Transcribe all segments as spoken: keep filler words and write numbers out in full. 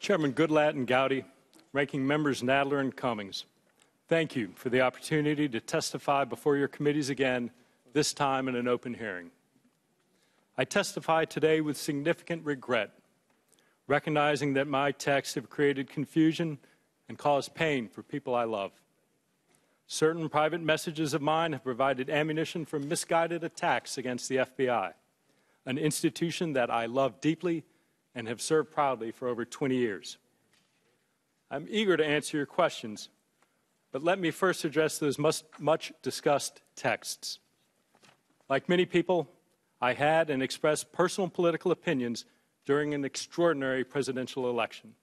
Chairman Goodlatte and Gowdy, Ranking Members Nadler and Cummings, thank you for the opportunity to testify before your committees again, this time in an open hearing. I testify today with significant regret, recognizing that my texts have created confusion and caused pain for people I love. Certain private messages of mine have provided ammunition for misguided attacks against the F B I, an institution that I love deeply and have served proudly for over twenty years. I'm eager to answer your questions, but let me first address those much-discussed texts. Like many people, I had and expressed personal political opinions during an extraordinary presidential election.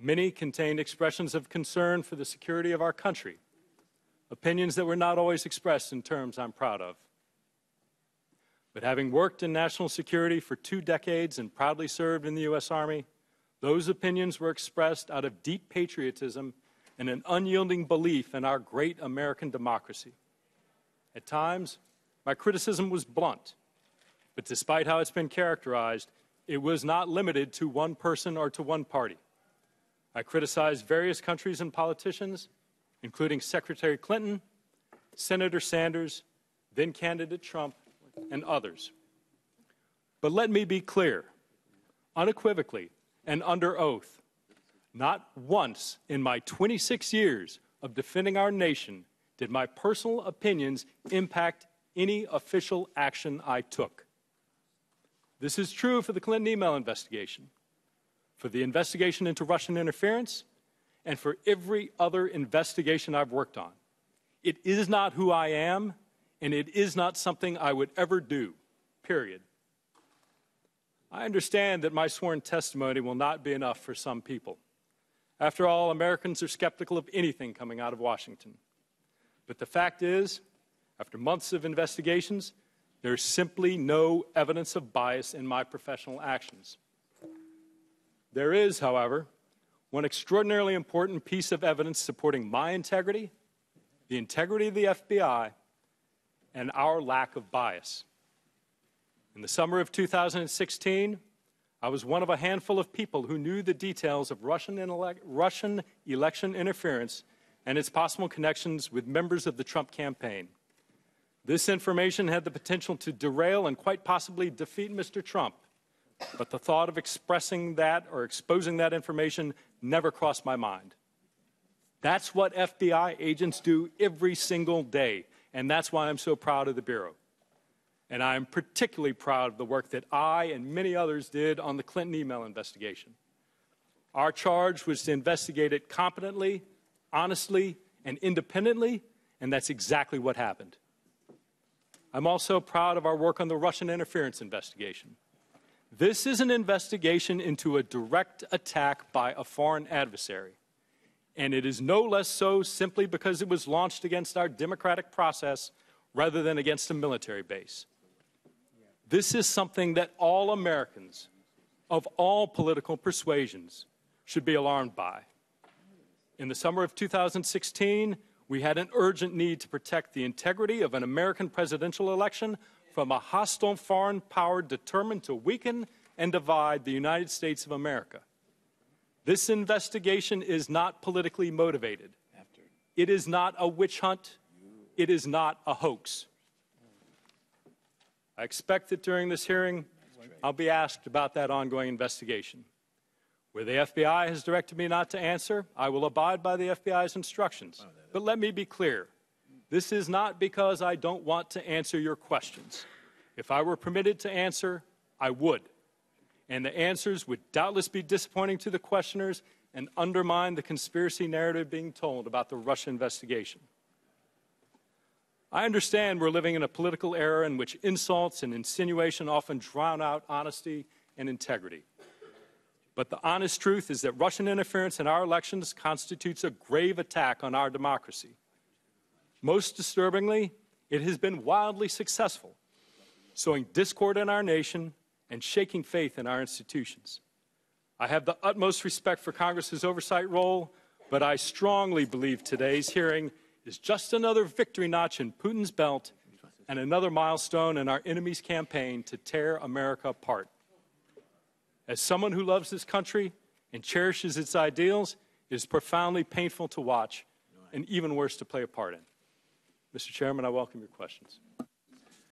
Many contained expressions of concern for the security of our country, opinions that were not always expressed in terms I'm proud of. But having worked in national security for two decades and proudly served in the U S Army, those opinions were expressed out of deep patriotism and an unyielding belief in our great American democracy. At times, my criticism was blunt, but despite how it's been characterized, it was not limited to one person or to one party. I criticized various countries and politicians, including Secretary Clinton, Senator Sanders, then candidate Trump, and others. But let me be clear, unequivocally and under oath, not once in my twenty-six years of defending our nation did my personal opinions impact any official action I took. This is true for the Clinton email investigation, for the investigation into Russian interference, and for every other investigation I've worked on. It is not who I am, and it is not something I would ever do, period. I understand that my sworn testimony will not be enough for some people. After all, Americans are skeptical of anything coming out of Washington. But the fact is, after months of investigations, there's simply no evidence of bias in my professional actions. There is, however, one extraordinarily important piece of evidence supporting my integrity, the integrity of the F B I, and our lack of bias. In the summer of two thousand sixteen, I was one of a handful of people who knew the details of Russian, ele- Russian election interference and its possible connections with members of the Trump campaign. This information had the potential to derail and quite possibly defeat Mister Trump, but the thought of expressing that or exposing that information never crossed my mind. That's what F B I agents do every single day, and that's why I'm so proud of the Bureau. And I am particularly proud of the work that I and many others did on the Clinton email investigation. Our charge was to investigate it competently, honestly, and independently, and that's exactly what happened. I'm also proud of our work on the Russian interference investigation. This is an investigation into a direct attack by a foreign adversary, and it is no less so simply because it was launched against our democratic process rather than against a military base. This is something that all Americans of all political persuasions should be alarmed by. In the summer of two thousand sixteen, we had an urgent need to protect the integrity of an American presidential election from a hostile foreign power determined to weaken and divide the United States of America. This investigation is not politically motivated. It is not a witch hunt. It is not a hoax. I expect that during this hearing, I'll be asked about that ongoing investigation. Where the F B I has directed me not to answer, I will abide by the F B I's instructions. But let me be clear. This is not because I don't want to answer your questions. If I were permitted to answer, I would. And the answers would doubtless be disappointing to the questioners and undermine the conspiracy narrative being told about the Russia investigation. I understand we're living in a political era in which insults and insinuation often drown out honesty and integrity. But the honest truth is that Russian interference in our elections constitutes a grave attack on our democracy. Most disturbingly, it has been wildly successful, sowing discord in our nation and shaking faith in our institutions. I have the utmost respect for Congress's oversight role, but I strongly believe today's hearing is just another victory notch in Putin's belt and another milestone in our enemy's campaign to tear America apart. As someone who loves this country and cherishes its ideals, it is profoundly painful to watch and even worse to play a part in. Mister Chairman, I welcome your questions.